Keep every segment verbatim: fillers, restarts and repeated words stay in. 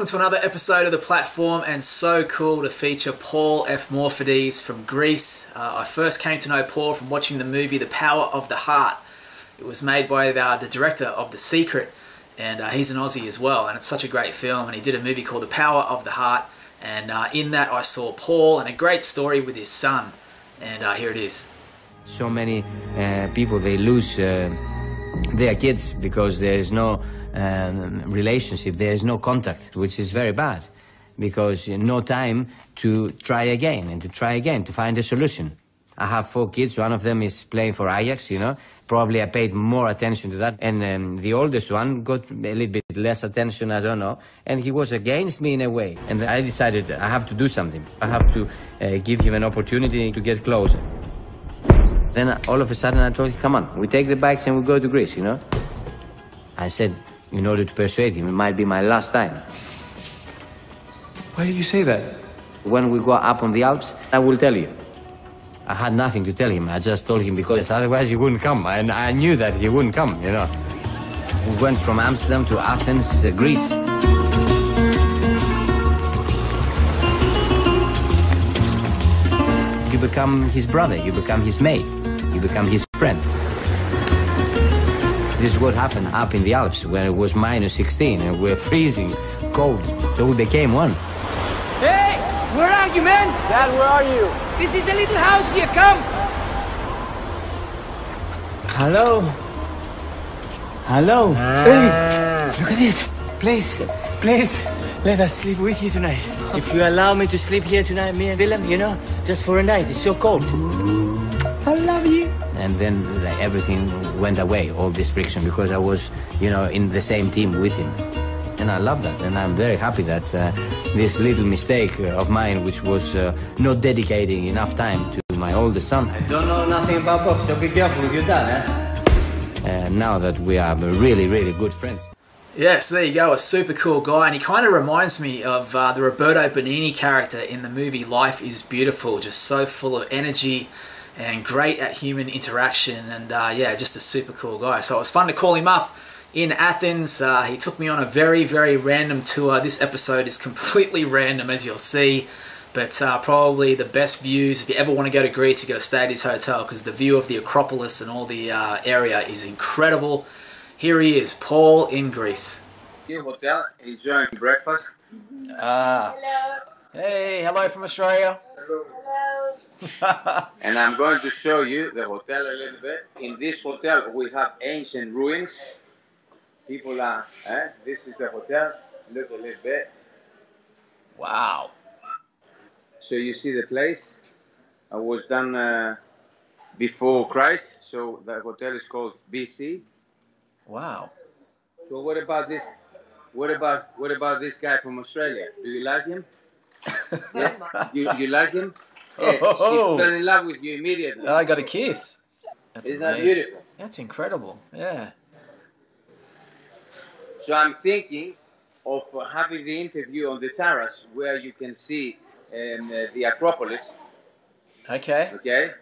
welcome to another episode of The Platform, and so cool to feature Paul Evmorfidis from Greece. Uh, I first came to know Paul from watching the movie The Power of the Heart. It was made by the, the director of The Secret, and uh, he's an Aussie as well, and it's such a great film, and he did a movie called The Power of the Heart, and uh, in that I saw Paul and a great story with his son, and uh, here it is. So many uh, people, they lose Uh... their kids because there is no um, relationship, there is no contact, which is very bad because no time to try again and to try again to find a solution. I have four kids, one of them is playing for Ajax, you know, probably I paid more attention to that, and um, the oldest one got a little bit less attention, I don't know, and he was against me in a way, and I decided I have to do something, I have to uh, give him an opportunity to get closer. Then all of a sudden I told him, come on, we take the bikes and we go to Greece, you know? I said, in order to persuade him, it might be my last time. Why did you say that? When we go up on the Alps, I will tell you. I had nothing to tell him, I just told him because otherwise he wouldn't come, and I knew that he wouldn't come, you know? We went from Amsterdam to Athens, uh, Greece. You become his brother, you become his mate, you become his friend. This is what happened up in the Alps when it was minus sixteen and we're freezing cold, so we became one. Hey, where are you, man? Dad, where are you? This is the little house here, come. Hello. Hello. Hey, look at this. Please, please. Let us sleep with you tonight. If you allow me to sleep here tonight, me and Willem, you know, just for a night, it's so cold. I love you. And then like, everything went away, all this friction, because I was, you know, in the same team with him. And I love that, and I'm very happy that uh, this little mistake of mine, which was uh, not dedicating enough time to my oldest son. I don't know nothing about box, so be careful with your dad, eh? Uh, now that we are really, really good friends. Yes, there you go, a super cool guy, and he kind of reminds me of uh, the Roberto Benigni character in the movie Life Is Beautiful, just so full of energy and great at human interaction, and uh, yeah, just a super cool guy. So it was fun to call him up in Athens. Uh, he took me on a very, very random tour. This episode is completely random, as you'll see, but uh, probably the best views. If you ever want to go to Greece, you've got to stay at his hotel because the view of the Acropolis and all the uh, area is incredible. Here he is, Paul in Greece. Your hotel, enjoying breakfast. Ah. Hello. Hey, hello from Australia. Hello. Hello. And I'm going to show you the hotel a little bit. In this hotel, we have ancient ruins. People are, eh? This is the hotel. Look a little bit. Wow. So you see the place. I was done uh, before Christ. So the hotel is called B C. Wow. So what about this? What about what about this guy from Australia? Do you like him? Yeah? you, you like him? Yeah, oh, he fell in love with you immediately. I got a kiss. That's Isn't amazing. That beautiful? That's incredible. Yeah. So I'm thinking of having the interview on the terrace where you can see um, uh, the Acropolis. Okay. Okay.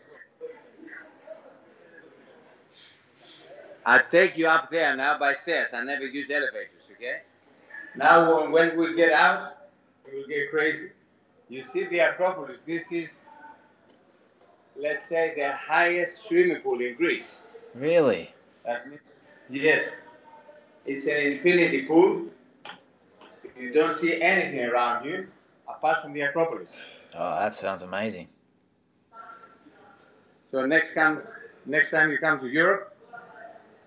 I take you up there now by stairs. I never use elevators, okay? Now when we get out, we'll get crazy. You see the Acropolis. This is, let's say, the highest swimming pool in Greece. Really? That means, yes. It's an infinity pool. You don't see anything around you apart from the Acropolis. Oh, that sounds amazing. So next time, next time you come to Europe,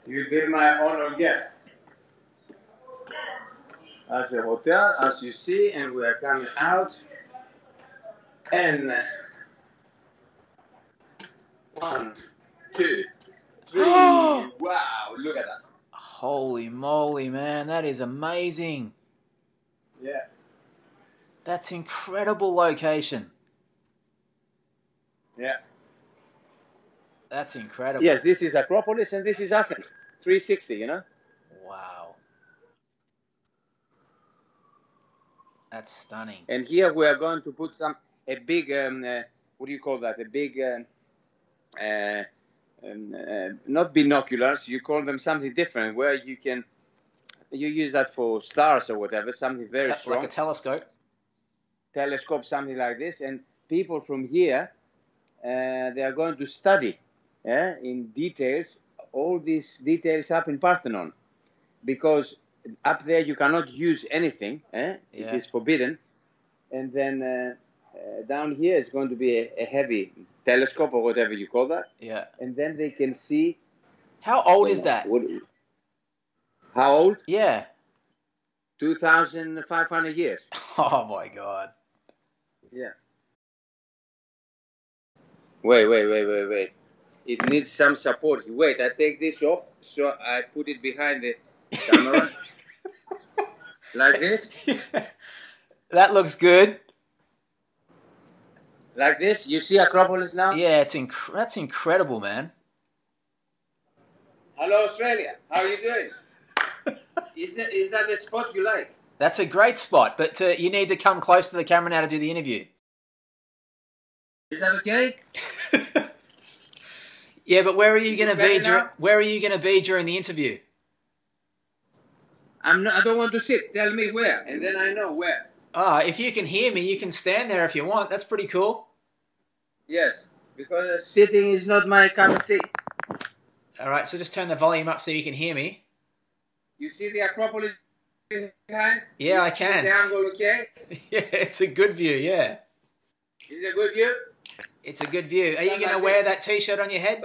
you'll be my honored guest. As a hotel, as you see, and we are coming out. And one, two, three. Oh! Wow, look at that. Holy moly, man, that is amazing. Yeah. That's incredible location. Yeah. That's incredible. Yes, this is Acropolis and this is Athens. three sixty, you know? Wow. That's stunning. And here we are going to put some, a big, um, uh, what do you call that? A big, uh, uh, um, uh, not binoculars, you call them something different, where you can you use that for stars or whatever, something very like strong. Like a telescope. Telescope, something like this. And people from here, uh, they are going to study uh, in details, all these details up in Parthenon. Because up there you cannot use anything. Eh? Yeah. It is forbidden. And then uh, uh, down here is going to be a, a heavy telescope or whatever you call that. Yeah. And then they can see. How old is that? What, how old? Yeah. two thousand five hundred years. Oh, my God. Yeah. Wait, wait, wait, wait, wait. It needs some support. Wait, I take this off, so I put it behind the camera. Like this? Yeah. That looks good. Like this? You see Acropolis now? Yeah, it's inc- that's incredible, man. Hello, Australia. How are you doing? Is that, is that the spot you like? That's a great spot, but uh, you need to come close to the camera now to do the interview. Is that okay? Yeah, but where are you going to be? Dur- where are you going to be during the interview? I'm not. I don't want to sit. Tell me where, and then I know where. Ah, if you can hear me, you can stand there if you want. That's pretty cool. Yes, because sitting is not my cup of tea. All right, so just turn the volume up so you can hear me. You see the Acropolis behind? Yeah, you I can. The angle, okay? Yeah, it's a good view, yeah. Is it a good view? It's a good view. Are you going to wear that T-shirt on your head?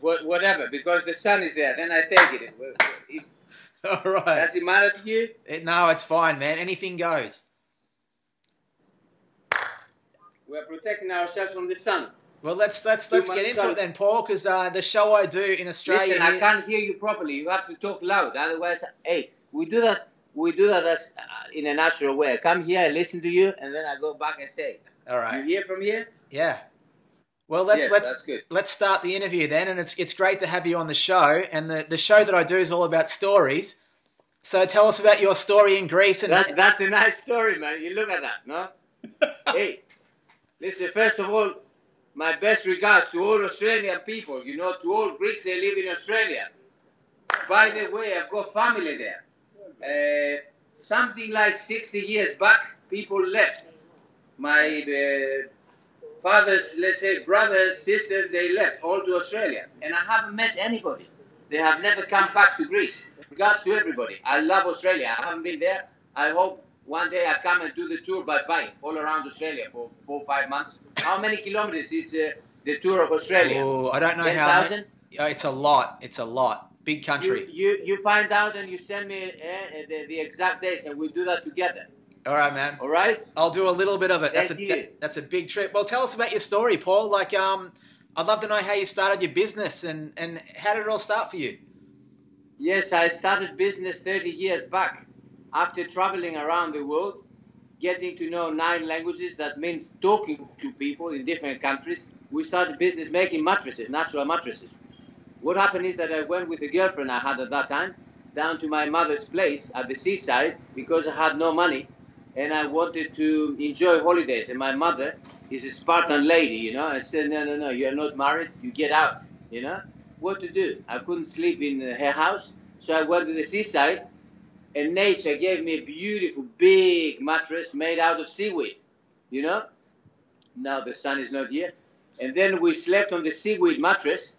What, whatever, because the sun is there. Then I take it. it, it All right. Does it matter to you? It, no, it's fine, man. Anything goes. We're protecting ourselves from the sun. Well, let's let's let's get into it then, Paul, because uh, the show I do in Australia. Listen, I can't hear you properly. You have to talk loud, otherwise, hey, we do that. We do that as, uh, in a natural way. I come here, I listen to you, and then I go back and say, "All right, you hear from here?" Yeah. Well, let's yes, let's that's good. let's start the interview then, and it's it's great to have you on the show. And the the show that I do is all about stories. So tell us about your story in Greece. And that, that's a nice story, man. You look at that, no? Hey, listen. First of all. My best regards to all Australian people, you know, to all Greeks that live in Australia. By the way, I've got family there. Uh, something like sixty years back, people left. My uh, father's, let's say, brothers, sisters, they left all to Australia. And I haven't met anybody. They have never come back to Greece. Regards to everybody. I love Australia. I haven't been there. I hope one day I come and do the tour by bike all around Australia for four or five months. How many kilometers is uh, the tour of Australia? Oh, I don't know how. ten thousand? Oh, it's a lot. It's a lot. Big country. You, you, you find out and you send me uh, the, the exact dates and we'll do that together. All right, man. All right? I'll do a little bit of it. That's, a, that, that's a big trip. Well, tell us about your story, Paul. Like, um, I'd love to know how you started your business and, and how did it all start for you? Yes, I started business thirty years back. After traveling around the world, getting to know nine languages, that means talking to people in different countries, we started business making mattresses, natural mattresses. What happened is that I went with a girlfriend I had at that time down to my mother's place at the seaside because I had no money and I wanted to enjoy holidays. And my mother is a Spartan lady, you know. I said, no, no, no, you're not married, you get out, you know. What to do? I couldn't sleep in her house, so I went to the seaside. And nature gave me a beautiful, big mattress made out of seaweed, you know? Now the sun is not here. And then we slept on the seaweed mattress,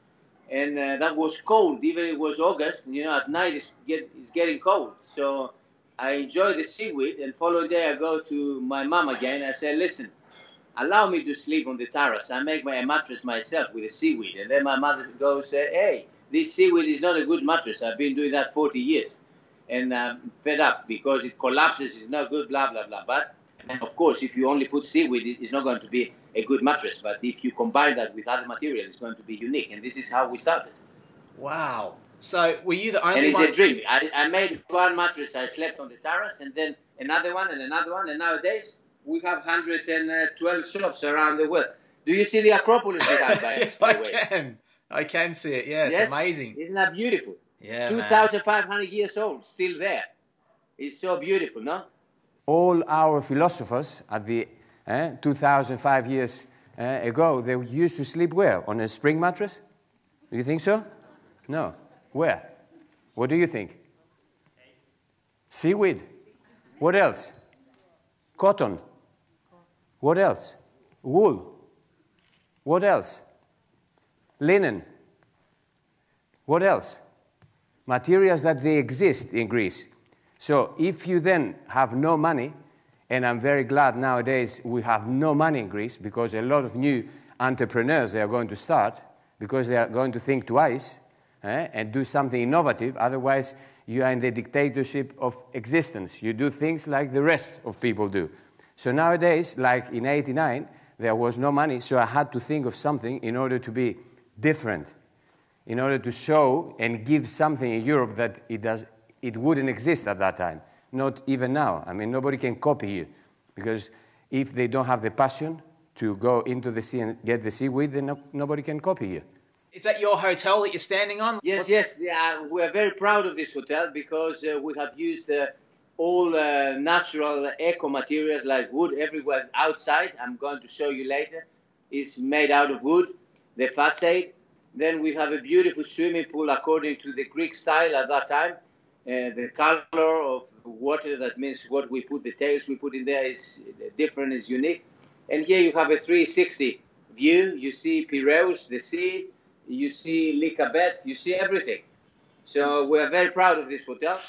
and uh, that was cold. Even it was August, you know, at night it's, get, it's getting cold. So I enjoyed the seaweed, and following day I go to my mom again. I say, listen, allow me to sleep on the terrace. I make my mattress myself with the seaweed. And then my mother goes, hey, this seaweed is not a good mattress. I've been doing that forty years. And um, fed up because it collapses, it's not good, blah, blah, blah. But, and of course, if you only put seaweed, it's not going to be a good mattress. But if you combine that with other material, it's going to be unique. And this is how we started. Wow. So were you the only one? And it's one... a dream. I, I made one mattress. I slept on the terrace and then another one and another one. And nowadays, we have one hundred twelve shops around the world. Do you see the Acropolis we have, by, by the way? I can. I can see it. Yeah, it's yes? amazing. Isn't that beautiful? Yeah, two thousand five hundred years old, still there. It's so beautiful, no? All our philosophers at the eh, two thousand five years eh, ago, they used to sleep where? On a spring mattress? Do you think so? No. Where? What do you think? Seaweed. What else? Cotton. What else? Wool. What else? Linen. What else? Materials that they exist in Greece. So if you then have no money, and I'm very glad nowadays we have no money in Greece because a lot of new entrepreneurs, they are going to start because they are going to think twice eh, and do something innovative. Otherwise, you are in the dictatorship of existence. You do things like the rest of people do. So nowadays, like in eighty-nine, there was no money, so I had to think of something in order to be different, in order to show and give something in Europe that it, does, it wouldn't exist at that time. Not even now. I mean, nobody can copy you, because if they don't have the passion to go into the sea and get the seaweed, then no, nobody can copy you. Is that your hotel that you're standing on? Yes, What's yes. Yeah, we're very proud of this hotel because uh, we have used uh, all uh, natural eco materials like wood everywhere outside. I'm going to show you later. It's made out of wood, the facade. Then we have a beautiful swimming pool according to the Greek style at that time. Uh, the color of water, that means what we put, the tails we put in there is different, is unique. And here you have a three sixty view. You see Piraeus, the sea. You see Lycabettus, you see everything. So we're very proud of this hotel.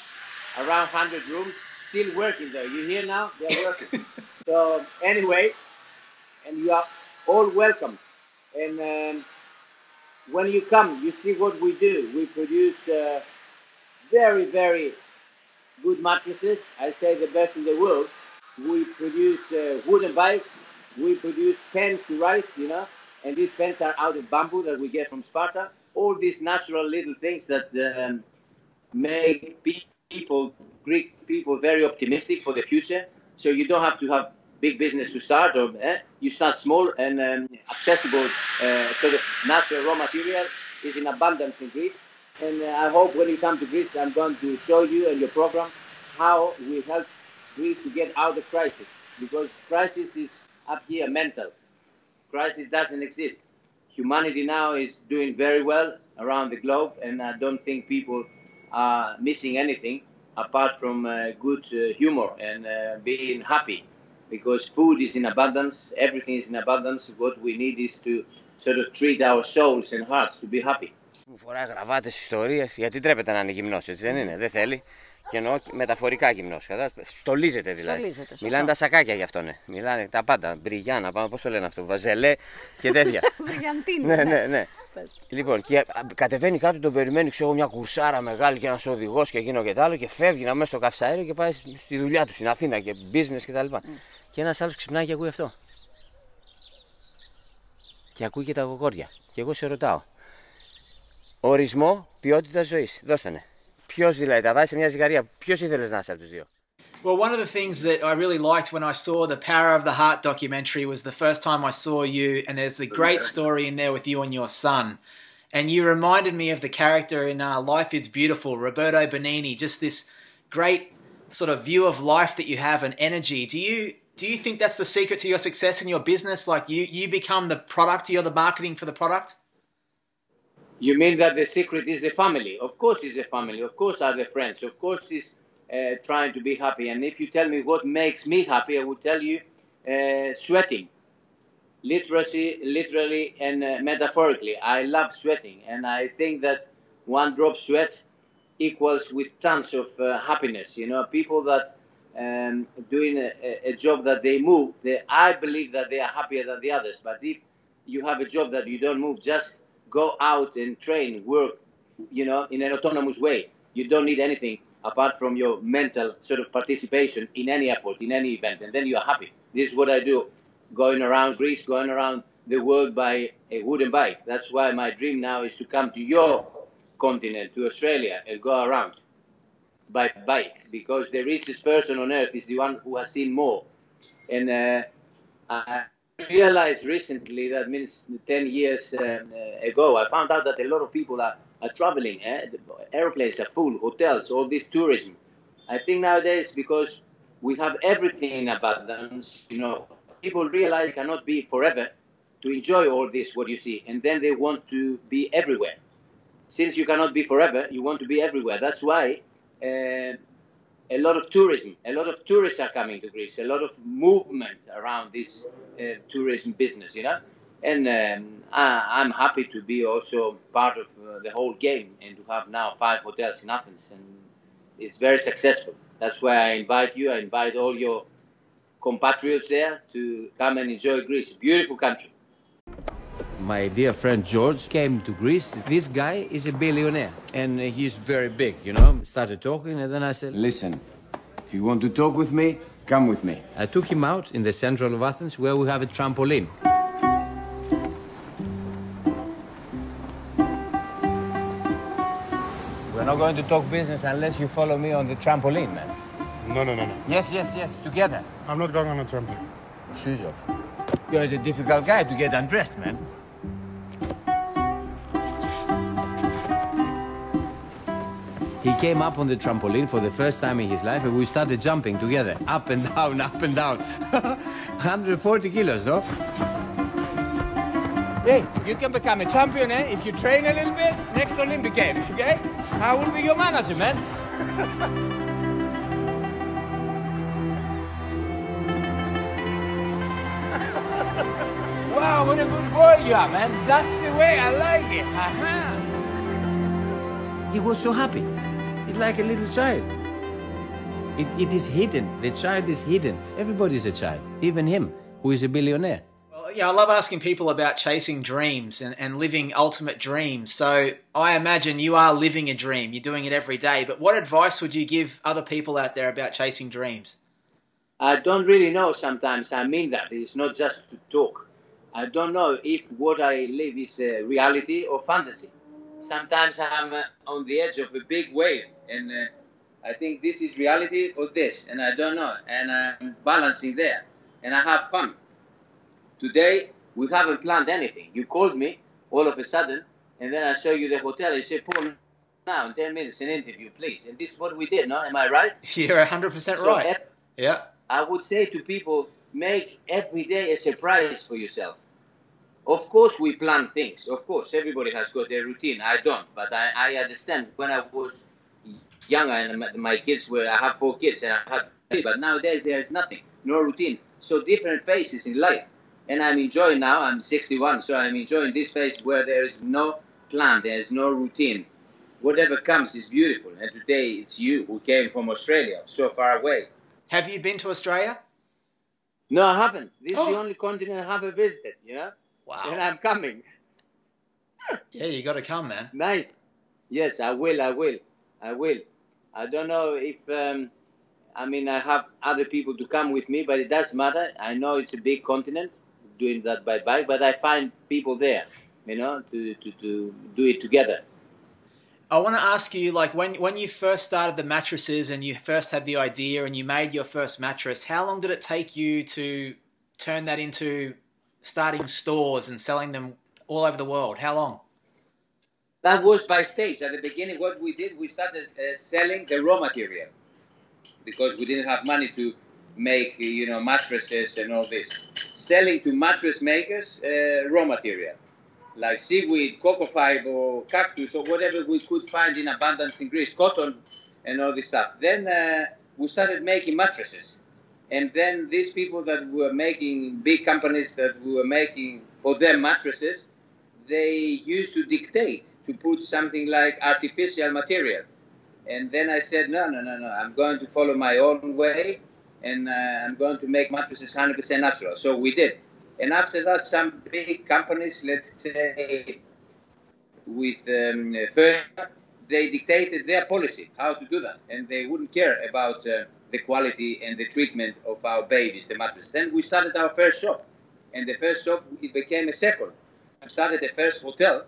Around one hundred rooms, still working there. You hear now? They're working. So anyway, and you are all welcome. And um, when you come, you see what we do. We produce uh, very, very good mattresses. I say the best in the world. We produce uh, wooden bikes. We produce pens to write, you know. And these pens are out of bamboo that we get from Sparta. All these natural little things that um, make people, Greek people, very optimistic for the future. So you don't have to have big business to start, or eh? you start small, and um, accessible uh, sort of natural raw material is in abundance in Greece. And uh, I hope when you come to Greece, I'm going to show you and your program how we help Greece to get out of crisis, because crisis is up here mental. Crisis doesn't exist. Humanity now is doing very well around the globe, and I don't think people are missing anything apart from uh, good uh, humor and uh, being happy, because food is in abundance, everything is in abundance. What we need is to sort of treat our souls and hearts to be happy. Μου φοράει γραβάτες, ιστορίες, γιατί τρέπεται να είναι γυμνός, έτσι δεν είναι, δεν θέλει. Και εννοώ μεταφορικά γυμνός, στολίζεται δηλαδή. Στολίζεται, μιλάνε τα σακάκια γι' αυτό, ναι. Μιλάνε τα πάντα, μπριγιάνα, πώς το λένε αυτό, βαζελέ και τέτοια. Βρυγιαντίνη. Ναι, ναι, ναι. Λοιπόν, και κατεβαίνει κάτω, τον περιμένει, ξέρω, μια κουρσάρα μεγάλη και ένας οδηγός και εκείνο και τ' άλλο, και φεύγει να μέσα στο καυσαέριο και πάει στη δουλειά του, στην Αθήνα και business κτλ. Mm. Και ένας άλλος ξυπνάει και ακούει αυτό. Και ακούει και τα κοκόρια. Και εγώ σε ρωτάω. Ορισμό ποιότητα ζωής. Δώστανε. Ποιος δηλαδή τα βάζει σε μια ζυγαρία. Ποιος ήθελες να είσαι από τους δύο? Well, one of the things that I really liked when I saw The Power of the Heart documentary was the first time I saw you, and there's the great story in there with you and your son. And you reminded me of the character in uh, Life Is Beautiful, Roberto Benigni, just this great sort of view of life that you have and energy. Do you, do you think that's the secret to your success in your business? Like you, you become the product, you're the marketing for the product? You mean that the secret is the family? Of course it's a family. Of course are the friends. Of course it's uh, trying to be happy. And if you tell me what makes me happy, I would tell you uh, sweating. Literacy, literally and uh, metaphorically. I love sweating. And I think that one drop sweat equals with tons of uh, happiness. You know, people that um, doing a, a job that they move, they, I believe that they are happier than the others. But if you have a job that you don't move, just go out and train, work, you know, in an autonomous way. You don't need anything apart from your mental sort of participation in any effort, in any event, and then you are happy. This is what I do, going around Greece, going around the world by a wooden bike. That's why my dream now is to come to your continent, to Australia, and go around by bike, because the richest person on earth is the one who has seen more. And uh, I realized recently, that means ten years uh, ago, I found out that a lot of people are, are traveling. Eh? Airplanes are full, hotels, all this tourism. I think nowadays, because we have everything in abundance, you know, people realize it cannot be forever to enjoy all this, what you see, and then they want to be everywhere. Since you cannot be forever, you want to be everywhere. That's why uh, a lot of tourism. A lot of tourists are coming to Greece, a lot of movement around this uh, tourism business, you know. And um, I, I'm happy to be also part of uh, the whole game and to have now five hotels in Athens. And it's very successful. That's why I invite you, I invite all your compatriots there to come and enjoy Greece. Beautiful country. My dear friend George came to Greece. This guy is a billionaire and he's very big, you know. Started talking and then I said, listen, if you want to talk with me, come with me. I took him out in the central of Athens where we have a trampoline. We're not going to talk business unless you follow me on the trampoline, man. No, no, no, no. Yes, yes, yes, together. I'm not going on a trampoline. Shoes off. You're the difficult guy to get undressed, man. He came up on the trampoline for the first time in his life and we started jumping together. Up and down, up and down. one hundred forty kilos, though. Hey, you can become a champion, eh? If you train a little bit, next Olympic Games, okay? I will be your manager, man. Wow, what a good boy you are, man. That's the way I like it. Aha. He was so happy. It's like a little child. It, it is hidden. The child is hidden. Everybody's a child, even him, who is a billionaire. Yeah, I love asking people about chasing dreams and, and living ultimate dreams. So I imagine you are living a dream. You're doing it every day. But what advice would you give other people out there about chasing dreams? I don't really know sometimes. I mean that. It's not just to talk. I don't know if what I live is uh, reality or fantasy. Sometimes I'm uh, on the edge of a big wave. And uh, I think this is reality or this. And I don't know. And I'm balancing there. And I have fun. Today, we haven't planned anything. You called me all of a sudden, and then I show you the hotel. You said, Paul, now in ten minutes, an interview, please. And this is what we did, no? Am I right? You're one hundred percent so right. Every, yeah. I would say to people, make every day a surprise for yourself. Of course, we plan things. Of course, everybody has got their routine. I don't, but I, I understand when I was younger and my kids were, I have four kids, and I had three, but nowadays there's nothing, no routine. So different phases in life. And I'm enjoying now, I'm sixty-one, so I'm enjoying this phase where there is no plan, there is no routine. Whatever comes is beautiful. And today it's you who came from Australia, so far away. Have you been to Australia? No, I haven't. This oh. is the only continent I haven't visited, you know? Wow. And I'm coming. Yeah, you got to come, man. Nice. Yes, I will, I will, I will. I don't know if... Um, I mean, I have other people to come with me, but it does matter. I know it's a big continent. Doing that by bike, but I find people there, you know, to, to, to do it together. I want to ask you, like, when, when you first started the mattresses and you first had the idea and you made your first mattress, how long did it take you to turn that into starting stores and selling them all over the world? How long? That was by stage. At the beginning, what we did, we started uh, selling the raw material because we didn't have money to make, you know, mattresses and all this. Selling to mattress makers uh, raw material, like seaweed, cocoa fiber, cactus, or whatever we could find in abundance in Greece, cotton and all this stuff. Then uh, we started making mattresses. And then these people that were making, big companies that we were making for their mattresses, they used to dictate to put something like artificial material. And then I said, no, no, no, no, I'm going to follow my own way. And uh, I'm going to make mattresses one hundred percent natural. So we did. And after that, some big companies, let's say, with um, Furniture, they dictated their policy, how to do that. And they wouldn't care about uh, the quality and the treatment of our babies, the mattresses. Then we started our first shop. And the first shop, it became a second. I started the first hotel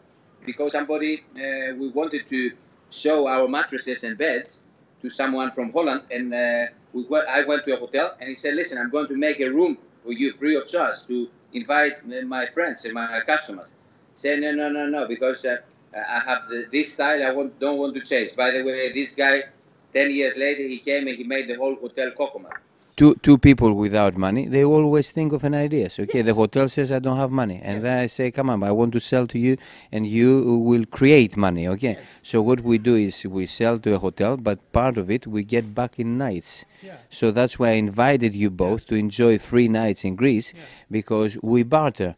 because somebody, uh, we wanted to show our mattresses and beds to someone from Holland, and uh, we went, I went to a hotel, and he said, listen, I'm going to make a room for you free of charge to invite my friends and my customers. He said, no, no, no, no, because uh, I have the, this style, I want, don't want to change. By the way, this guy, ten years later, he came and he made the whole hotel Cocomat. two two people without money, they always think of an idea. So, okay, yes. The hotel says I don't have money, and yeah. then I say, come on, I want to sell to you, and you will create money, okay? Yeah. So what we do is we sell to a hotel, but part of it we get back in nights. Yeah. So that's why I invited you both yeah. to enjoy free nights in Greece, yeah. because we barter.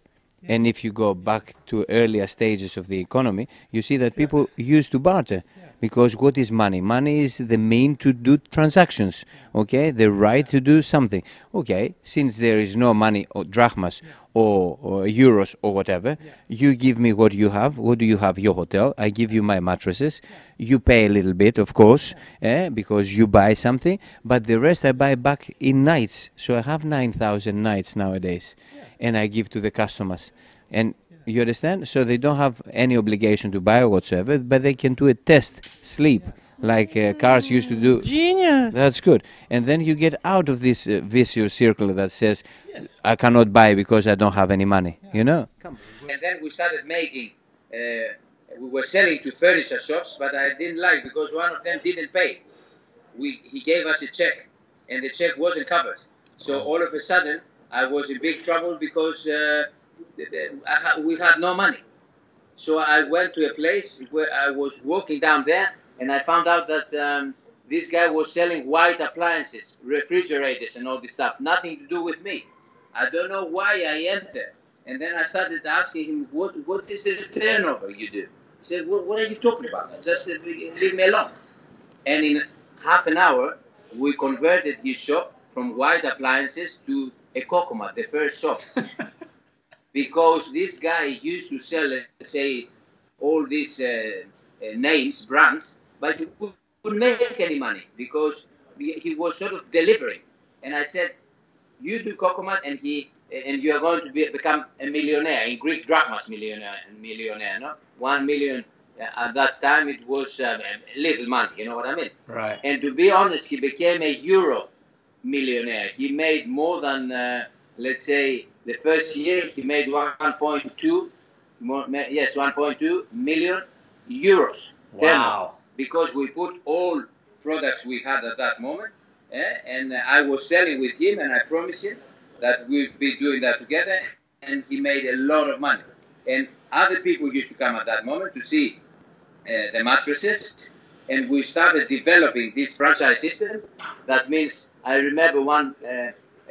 And if you go back to earlier stages of the economy, you see that people used to barter. Because what is money? Money is the mean to do transactions, okay? The right to do something. Okay, since there is no money or drachmas or, or euros or whatever, you give me what you have. What do you have? Your hotel. I give you my mattresses. You pay a little bit, of course, eh, because you buy something. But the rest I buy back in nights. So I have nine thousand nights nowadays. And I give to the customers. And you understand? So they don't have any obligation to buy or whatsoever, but they can do a test sleep, yeah. like uh, cars used to do. Genius! That's good. And then you get out of this uh, vicious circle that says, yes. I cannot buy because I don't have any money, yeah. you know? Come. And then we started making, uh, we were selling to furniture shops, but I didn't like because one of them didn't pay. We, he gave us a check, and the check wasn't covered. So all of a sudden, I was in big trouble because uh, I ha we had no money. So I went to a place where I was walking down there, and I found out that um, this guy was selling white appliances, refrigerators and all this stuff. Nothing to do with me. I don't know why I entered. And then I started asking him, what, what is the turnover you do? He said, what, what are you talking about? Just leave me alone. And in half an hour, we converted his shop from white appliances to a Cocomat, the first shop. Because this guy used to sell, uh, say, all these uh, uh, names, brands, but he couldn't make any money because he was sort of delivering. And I said, you do Cocomat and he and you are going to be, become a millionaire, in Greek drachmas millionaire, millionaire, no? One million, uh, at that time it was um, little money, you know what I mean? Right. And to be honest, he became a euro millionaire. He made more than, uh, let's say, the first year he made one point two, yes, one point two million euros. Wow! Terminal, because we put all products we had at that moment, eh, and I was selling with him, and I promised him that we'd be doing that together, and he made a lot of money. And other people used to come at that moment to see uh, the mattresses, and we started developing this franchise system. That means I remember one uh,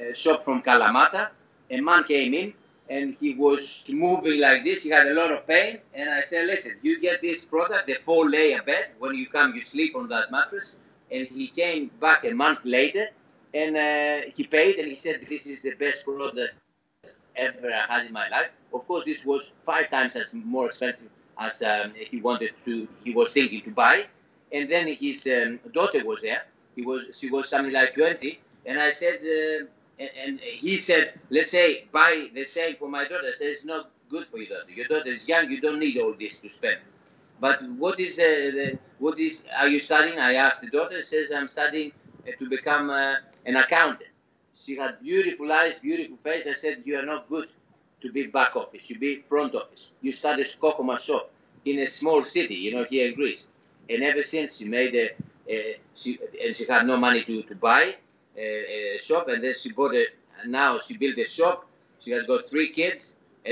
uh, shop from Kalamata. A man came in and he was moving like this. He had a lot of pain. And I said, listen, you get this product, the four layer bed. When you come, you sleep on that mattress. And he came back a month later and uh, he paid. And he said, this is the best product ever I had in my life. Of course, this was five times as more expensive as um, he wanted to, he was thinking to buy. And then his um, daughter was there. He was, she was something like twenty. And I said, uh, and, and he said, let's say, buy the same for my daughter. I said, it's not good for your daughter. Your daughter is young. You don't need all this to spend. But what is, uh, the, what is, are you studying? I asked the daughter. She says, I'm studying uh, to become uh, an accountant. She had beautiful eyes, beautiful face. I said, you are not good to be back office. You be front office. You start a Kokoma shop in a small city, you know, here in Greece. And ever since she made a, a she, and she had no money to, to buy, A, a shop, and then she bought a, now she built a shop, she has got three kids,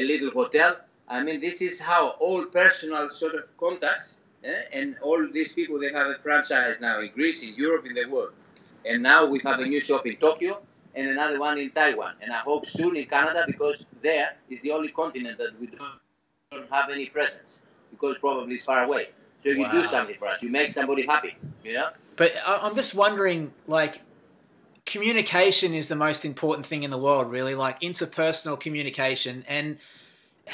a little hotel. I mean, this is how all personal sort of contacts, eh? And all these people, they have a franchise now in Greece, in Europe, in the world. And now we have a new shop in Tokyo and another one in Taiwan. And I hope soon in Canada, because there is the only continent that we don't, don't have any presence, because probably it's far away. So you wow. do something for us, you make somebody happy, you know? But I'm just wondering, like, communication is the most important thing in the world, really, like interpersonal communication. And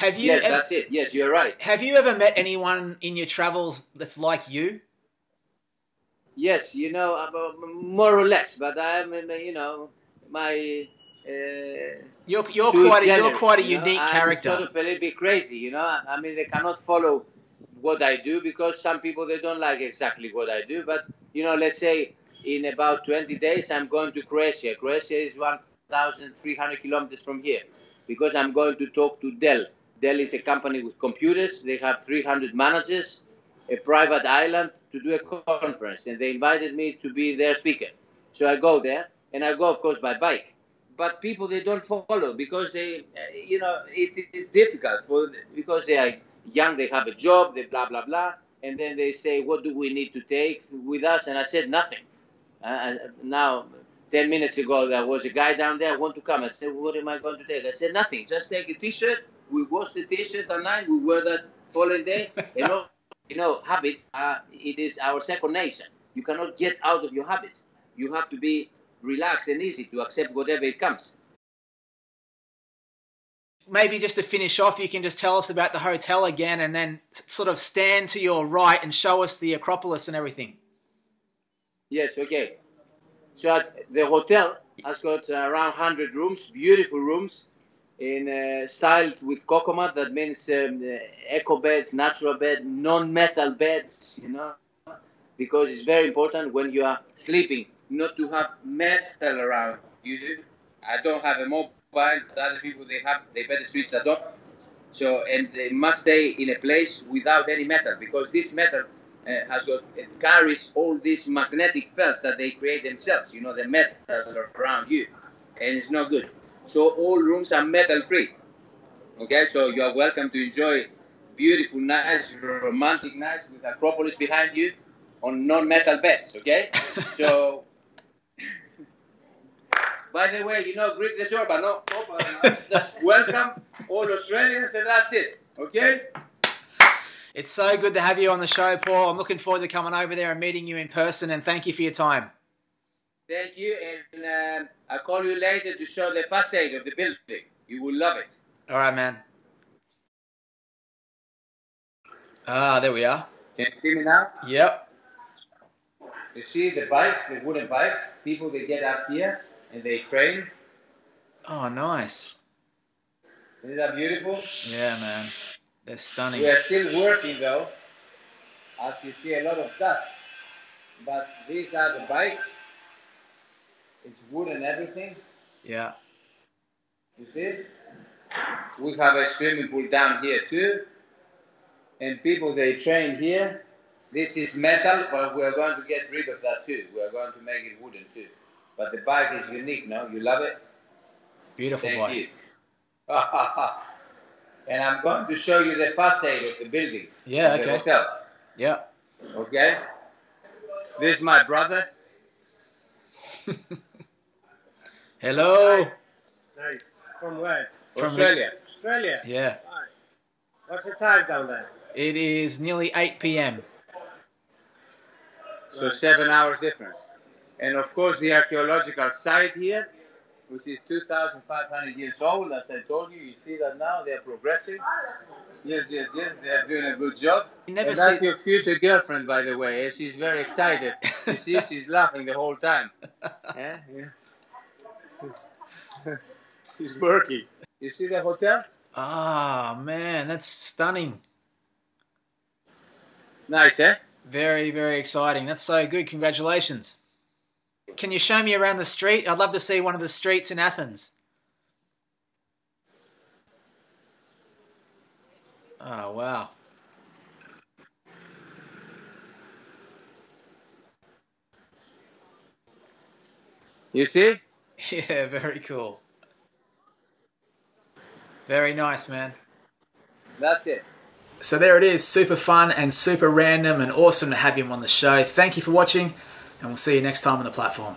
have you yes ever, that's it yes you're right have you ever met anyone in your travels that's like you? Yes, you know, more or less, but I'm, you know, my uh, you're, you're quite a, you're quite a unique you know? I'm character, sort of a little bit crazy, you know. I mean, they cannot follow what I do, because some people, they don't like exactly what I do. But, you know, let's say in about twenty days, I'm going to Croatia. Croatia is one thousand three hundred kilometers from here, because I'm going to talk to Dell. Dell is a company with computers. They have three hundred managers, a private island, to do a conference. And they invited me to be their speaker. So I go there, and I go, of course, by bike. But people, they don't follow because they, you know, it is difficult for, because they are young, they have a job, they blah, blah, blah. And then they say, what do we need to take with us? And I said, nothing. Uh, now, ten minutes ago, there was a guy down there, I want to come. I said, what am I going to take? I said, nothing. Just take a T-shirt. We wash the T-shirt at night. We wear that following day. You know, you know, habits, are, it is our second nature. You cannot get out of your habits. You have to be relaxed and easy to accept whatever it comes. Maybe just to finish off, you can just tell us about the hotel again and then sort of stand to your right and show us the Acropolis and everything. Yes, okay. So the hotel has got around one hundred rooms, beautiful rooms, in uh, styled with cocomat. That means um, eco beds, natural bed, non-metal beds, you know, because it's very important when you are sleeping not to have metal around you. I don't have a mobile. But other people, they have, they better switch that off. So, and they must stay in a place without any metal, because this metal uh, has got, it carries all these magnetic fields that they create themselves, you know, the metal around you, and it's not good. So all rooms are metal free. Okay, so you are welcome to enjoy beautiful nights, romantic nights with Acropolis behind you on non-metal beds, okay? So... By the way, you know, Greek the Zorba, no? Just welcome all Australians and that's it, okay? It's so good to have you on the show, Paul. I'm looking forward to coming over there and meeting you in person, and thank you for your time. Thank you, and um, I'll call you later to show the facade of the building. You will love it. All right, man. Ah, there we are. Can you see me now? Yep. You see the bikes, the wooden bikes, people, they get up here. And they train. Oh, nice. Isn't that beautiful? Yeah, man. They're stunning. We are still working, though, as you see a lot of dust. But these are the bikes. It's wood and everything. Yeah. You see? We have a swimming pool down here, too. And people, they train here. This is metal, but we are going to get rid of that, too. We are going to make it wooden, too. But the bike is unique, no? You love it? Beautiful Thank bike. You. And I'm going to show you the facade of the building. Yeah, okay. The hotel. Yeah. Okay? This is my brother. Hello. Hi. Nice. From where? From Australia. The... Australia? Yeah. Hi. What's the time down there? It is nearly eight P M So seven hours difference. And of course, the archaeological site here, which is two thousand five hundred years old, as I told you, you see that now they're progressing. Yes, yes, yes, they're doing a good job. You never and that's see... your future girlfriend, by the way. She's very excited. You see, she's laughing the whole time. Yeah? Yeah. She's working. You see the hotel? Ah, man, that's stunning. Nice, eh? Very, very exciting. That's so good. Congratulations. Can you show me around the street? I'd love to see one of the streets in Athens. Oh, wow. You see? Yeah, very cool. Very nice, man. That's it. So there it is. Super fun and super random and awesome to have him on the show. Thank you for watching. And we'll see you next time on The Platform.